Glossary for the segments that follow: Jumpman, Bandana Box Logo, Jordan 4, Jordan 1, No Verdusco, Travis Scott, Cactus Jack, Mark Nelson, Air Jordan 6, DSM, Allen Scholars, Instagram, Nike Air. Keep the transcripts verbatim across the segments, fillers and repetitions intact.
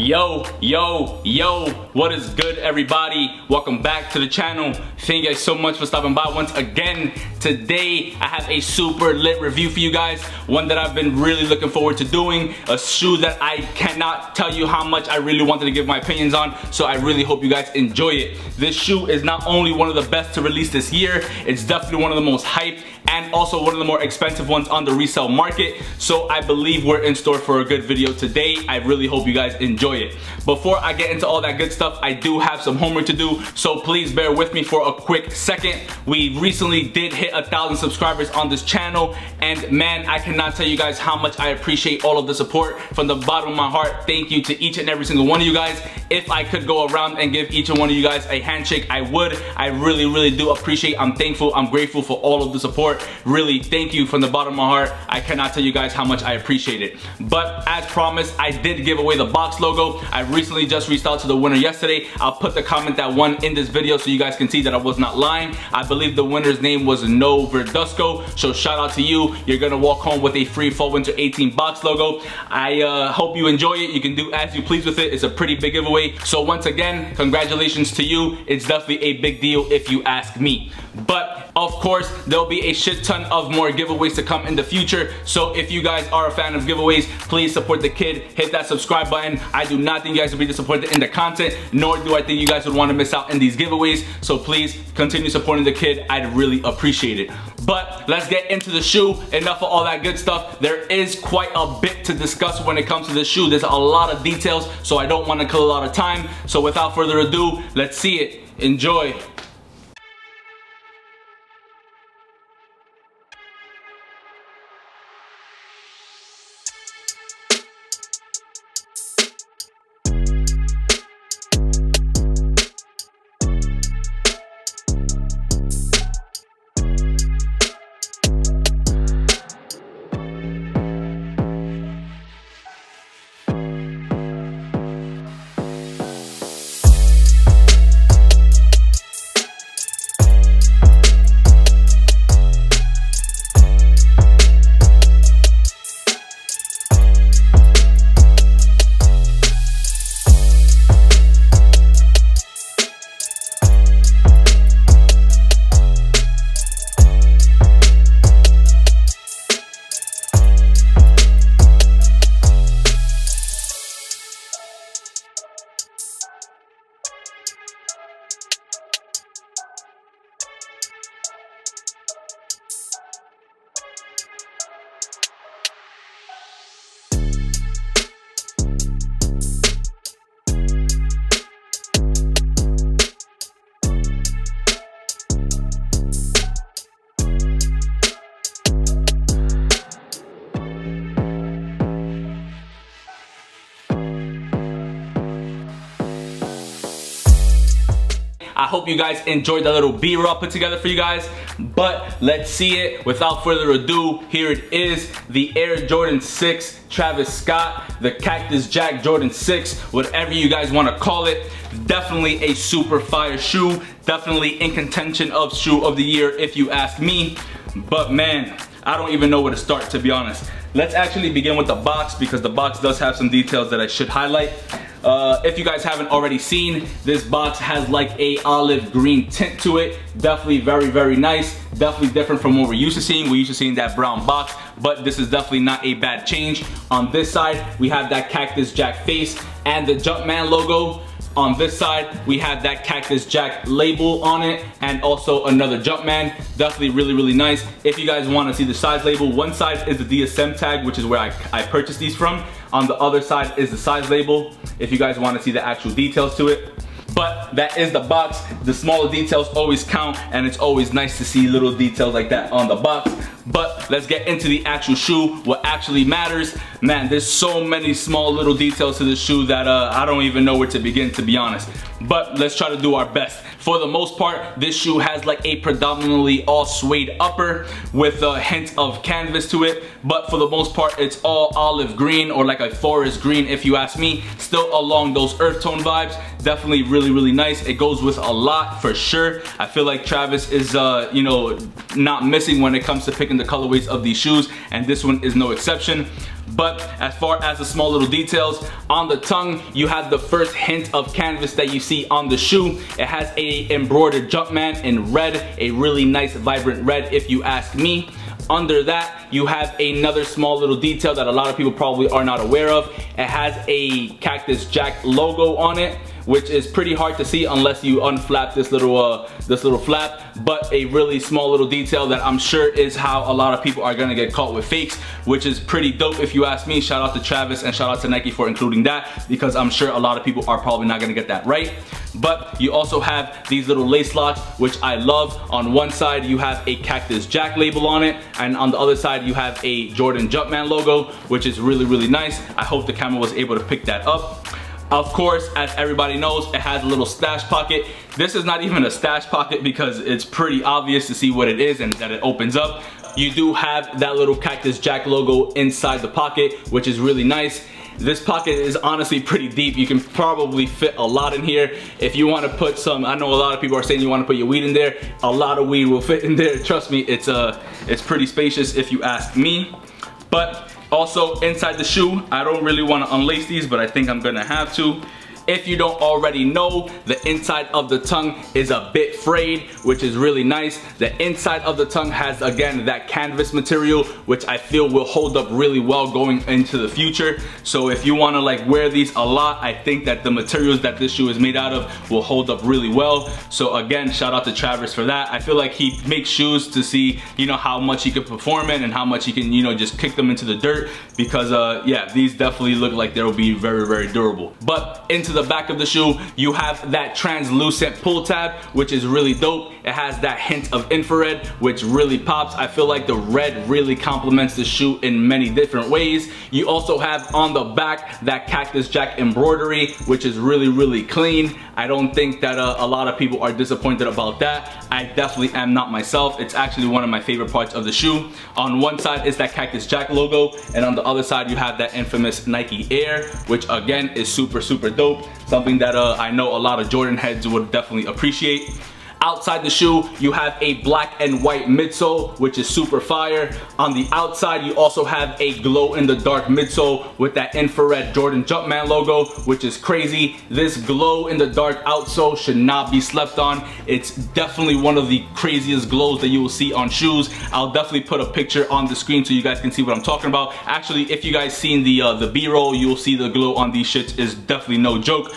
Yo, yo, yo, what is good, everybody? Welcome back to the channel. Thank you guys so much for stopping by once again. Today, I have a super lit review for you guys. One that I've been really looking forward to doing. A shoe that I cannot tell you how much I really wanted to give my opinions on, so I really hope you guys enjoy it. This shoe is not only one of the best to release this year, it's definitely one of the most hyped and also one of the more expensive ones on the resale market. So I believe we're in store for a good video today. I really hope you guys enjoy it. Before I get into all that good stuff, I do have some homework to do, so please bear with me for a quick second. We recently did hit a thousand subscribers on this channel, and man, I cannot tell you guys how much I appreciate all of the support from the bottom of my heart. Thank you to each and every single one of you guys. If I could go around and give each and one of you guys a handshake, I would. I really, really do appreciate. I'm thankful. I'm grateful for all of the support. Really, thank you from the bottom of my heart. I cannot tell you guys how much I appreciate it. But as promised, I did give away the box logo. I recently just reached out to the winner yesterday. I'll put the comment that won in this video so you guys can see that I was not lying. I believe the winner's name was No Verdusco, so shout out to you. You're gonna walk home with a free Fall Winter eighteen box logo. I uh, hope you enjoy it. You can do as you please with it. It's a pretty big giveaway. So once again, congratulations to you. It's definitely a big deal if you ask me. But of course, there'll be a shit ton of more giveaways to come in the future. So if you guys are a fan of giveaways, please support the kid. Hit that subscribe button. I do not think you guys will be disappointed in the content, nor do I think you guys would want to miss out in these giveaways. So please continue supporting the kid. I'd really appreciate it. But let's get into the shoe. Enough of all that good stuff. There is quite a bit to discuss when it comes to this shoe. There's a lot of details, so I don't want to kill a lot of time. So without further ado, let's see it. Enjoy. I hope you guys enjoyed that little B-roll I put together for you guys, but let's see it. Without further ado, here it is, the Air Jordan six, Travis Scott, the Cactus Jack Jordan six, whatever you guys wanna call it. Definitely a super fire shoe, definitely in contention of shoe of the year if you ask me, but man, I don't even know where to start, to be honest. Let's actually begin with the box, because the box does have some details that I should highlight. Uh, if you guys haven't already seen, this box has like a olive green tint to it. Definitely very, very nice. Definitely different from what we're used to seeing. We're used to seeing that brown box, but this is definitely not a bad change. On this side, we have that Cactus Jack face and the Jumpman logo. On this side, we have that Cactus Jack label on it and also another Jumpman. Definitely really, really nice. If you guys want to see the size label, one side is the D S M tag, which is where I, I purchased these from. On the other side is the size label, if you guys want to see the actual details to it. But that is the box. The smaller details always count, and it's always nice to see little details like that on the box. But let's get into the actual shoe, what actually matters. Man, there's so many small little details to this shoe that uh, I don't even know where to begin, to be honest. But let's try to do our best. For the most part, this shoe has like a predominantly all suede upper with a hint of canvas to it. But for the most part, it's all olive green or like a forest green, if you ask me. Still along those earth tone vibes. Definitely really, really nice. It goes with a lot for sure. I feel like Travis is, uh, you know, not missing when it comes to picking picking the colorways of these shoes, and this one is no exception. But as far as the small little details, on the tongue, you have the first hint of canvas that you see on the shoe. It has a embroidered Jumpman in red, a really nice vibrant red if you ask me. Under that, you have another small little detail that a lot of people probably are not aware of. It has a Cactus Jack logo on it, which is pretty hard to see unless you unflap this little uh, this little flap, but a really small little detail that I'm sure is how a lot of people are gonna get caught with fakes, which is pretty dope if you ask me. Shout out to Travis and shout out to Nike for including that, because I'm sure a lot of people are probably not gonna get that right. But you also have these little lace locks, which I love. On one side, you have a Cactus Jack label on it, and on the other side, you have a Jordan Jumpman logo, which is really, really nice. I hope the camera was able to pick that up. Of course, as everybody knows, it has a little stash pocket. This is not even a stash pocket because it's pretty obvious to see what it is and that it opens up. You do have that little Cactus Jack logo inside the pocket, which is really nice. This pocket is honestly pretty deep. You can probably fit a lot in here. If you want to put some, I know a lot of people are saying you want to put your weed in there. A lot of weed will fit in there. Trust me, it's, uh, it's pretty spacious if you ask me. But also inside the shoe, I don't really want to unlace these, but I think I'm gonna have to. If you don't already know, the inside of the tongue is a bit frayed, which is really nice. The inside of the tongue has, again, that canvas material, which I feel will hold up really well going into the future. So if you want to like wear these a lot, I think that the materials that this shoe is made out of will hold up really well. So again, shout out to Travis for that. I feel like he makes shoes to see, you know, how much he can perform in and how much he can, you know, just kick them into the dirt, because uh, yeah, these definitely look like they'll be very, very durable. But into the The back of the shoe, you have that translucent pull tab, which is really dope. It has that hint of infrared, which really pops. I feel like the red really complements the shoe in many different ways. You also have on the back that Cactus Jack embroidery, which is really, really clean. I don't think that uh, a lot of people are disappointed about that. I definitely am not myself. It's actually one of my favorite parts of the shoe. On one side is that Cactus Jack logo, and on the other side you have that infamous Nike Air, which again is super, super dope. Something that uh, I know a lot of Jordan heads would definitely appreciate. Outside the shoe, you have a black and white midsole, which is super fire. On the outside, you also have a glow-in-the-dark midsole with that infrared Jordan Jumpman logo, which is crazy. This glow-in-the-dark outsole should not be slept on. It's definitely one of the craziest glows that you will see on shoes. I'll definitely put a picture on the screen so you guys can see what I'm talking about. Actually, if you guys seen the uh, the B-roll, you'll see the glow on these shits is definitely no joke.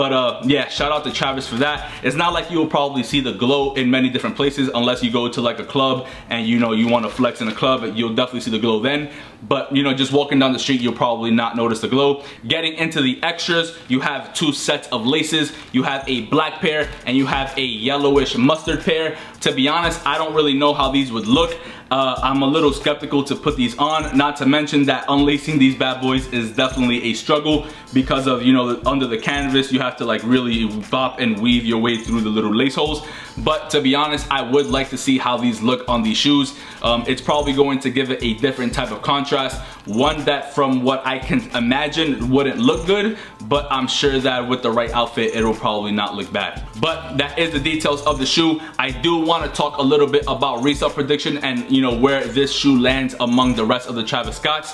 But uh, yeah, shout out to Travis for that. It's not like you'll probably see the glow in many different places unless you go to like a club and you know you want to flex in a club, you'll definitely see the glow then. But you know, just walking down the street, you'll probably not notice the glow. Getting into the extras, you have two sets of laces. You have a black pair and you have a yellowish mustard pair. To be honest, I don't really know how these would look. Uh, I'm a little skeptical to put these on, not to mention that unlacing these bad boys is definitely a struggle because of, you know, under the canvas, you have to like really bop and weave your way through the little lace holes. But to be honest, I would like to see how these look on these shoes. Um, it's probably going to give it a different type of contrast, one that from what I can imagine wouldn't look good, but I'm sure that with the right outfit, it'll probably not look bad. But that is the details of the shoe. I do want to talk a little bit about resale prediction and, you You know, where this shoe lands among the rest of the Travis Scotts.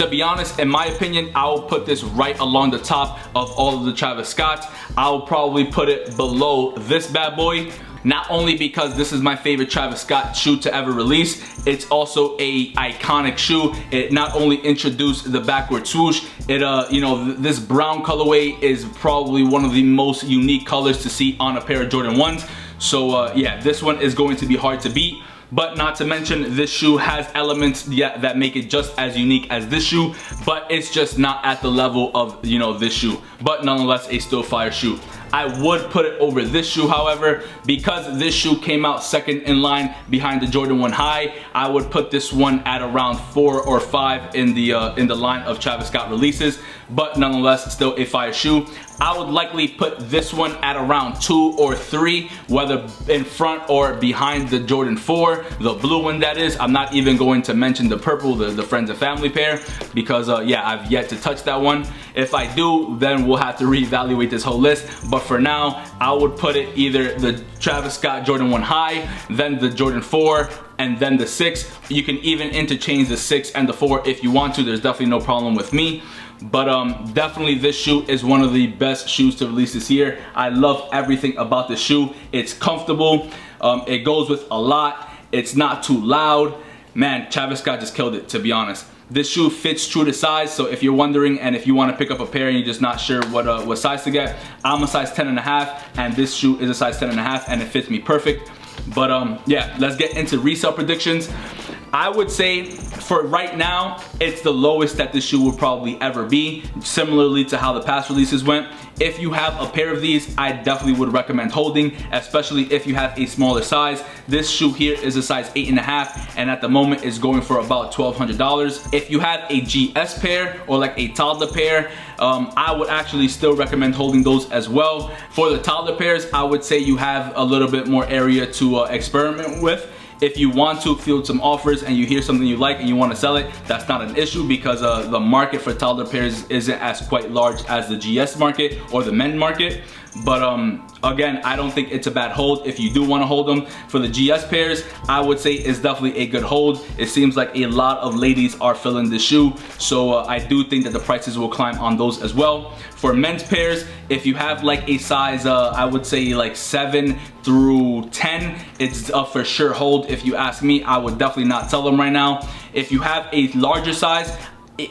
To be honest, in my opinion, I'll put this right along the top of all of the Travis Scotts. I'll probably put it below this bad boy. Not only because this is my favorite Travis Scott shoe to ever release, it's also a iconic shoe. It not only introduced the backward swoosh, it uh, you know, th this brown colorway is probably one of the most unique colors to see on a pair of Jordan ones. So uh, yeah, this one is going to be hard to beat. But not to mention, this shoe has elements yeah, that make it just as unique as this shoe, but it's just not at the level of, you know, this shoe. But nonetheless, a still fire shoe. I would put it over this shoe, however, because this shoe came out second in line behind the Jordan one High. I would put this one at around four or five in the uh, in the line of Travis Scott releases, but nonetheless, still a fire shoe. I would likely put this one at around two or three, whether in front or behind the Jordan four, the blue one that is. I'm not even going to mention the purple, the, the friends and family pair, because uh, yeah, I've yet to touch that one. If I do, then we'll have to reevaluate this whole list. But for now, I would put it either the Travis Scott Jordan one high, then the Jordan four, and then the six. You can even interchange the six and the four if you want to. There's definitely no problem with me. But um, definitely this shoe is one of the best shoes to release this year. I love everything about this shoe. It's comfortable. Um, it goes with a lot. It's not too loud. Man, Travis Scott just killed it, to be honest. This shoe fits true to size, so if you're wondering and if you want to pick up a pair and you're just not sure what uh, what size to get, I'm a size ten and a half, and this shoe is a size ten and a half, and it fits me perfect. But um, yeah, let's get into resale predictions. I would say for right now, it's the lowest that this shoe will probably ever be, similarly to how the past releases went. If you have a pair of these, I definitely would recommend holding, especially if you have a smaller size. This shoe here is a size eight and a half, and at the moment is going for about twelve hundred dollars. If you had a G S pair or like a toddler pair, um, I would actually still recommend holding those as well. For the toddler pairs, I would say you have a little bit more area to uh, experiment with. If you want to field some offers and you hear something you like and you want to sell it, that's not an issue, because uh, the market for toddler pairs isn't as quite large as the G S market or the men market. But um, again, I don't think it's a bad hold if you do want to hold them. For the G S pairs, I would say it's definitely a good hold. It seems like a lot of ladies are filling this shoe, so uh, I do think that the prices will climb on those as well. For men's pairs, if you have like a size, uh, I would say like seven through ten, it's a for sure hold. If you ask me, I would definitely not sell them right now. If you have a larger size,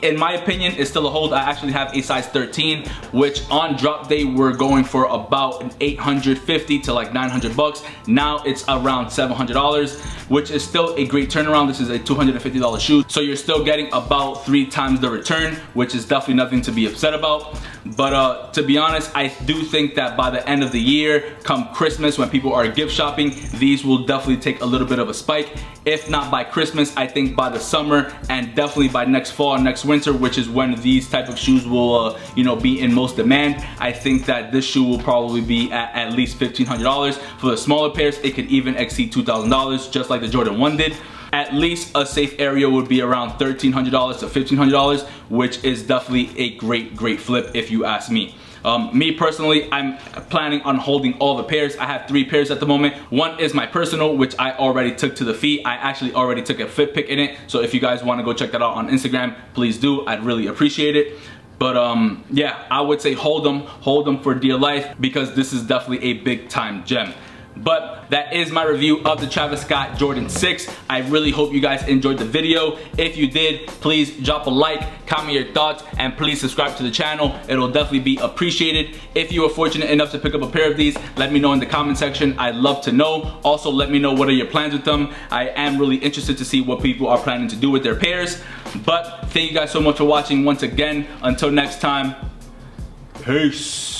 in my opinion, it's still a hold. I actually have a size thirteen, which on drop day we're going for about an eight hundred fifty to like nine hundred bucks. Now it's around seven hundred dollars, which is still a great turnaround. This is a two hundred fifty dollar shoe, so you're still getting about three times the return, which is definitely nothing to be upset about. But uh, to be honest, I do think that by the end of the year, come Christmas, when people are gift shopping, these will definitely take a little bit of a spike. If not by Christmas, I think by the summer, and definitely by next fall and next winter, which is when these type of shoes will uh, you know, be in most demand. I think that this shoe will probably be at at least fifteen hundred dollars. For the smaller pairs, it could even exceed two thousand dollars, just like the Jordan one did. At least a safe area would be around thirteen hundred dollars to fifteen hundred dollars, which is definitely a great, great flip if you ask me. Um, me personally, I'm planning on holding all the pairs. I have three pairs at the moment. One is my personal, which I already took to the feet. I actually already took a fit pic in it. So if you guys want to go check that out on Instagram, please do. I'd really appreciate it. But um, yeah, I would say hold them, hold them for dear life, because this is definitely a big time gem. But that is my review of the Travis Scott Jordan six. I really hope you guys enjoyed the video. If you did, please drop a like, comment your thoughts, and please subscribe to the channel. It'll definitely be appreciated. If you were fortunate enough to pick up a pair of these, let me know in the comment section. I'd love to know. Also, let me know what are your plans with them. I am really interested to see what people are planning to do with their pairs. But thank you guys so much for watching once again. Until next time, peace.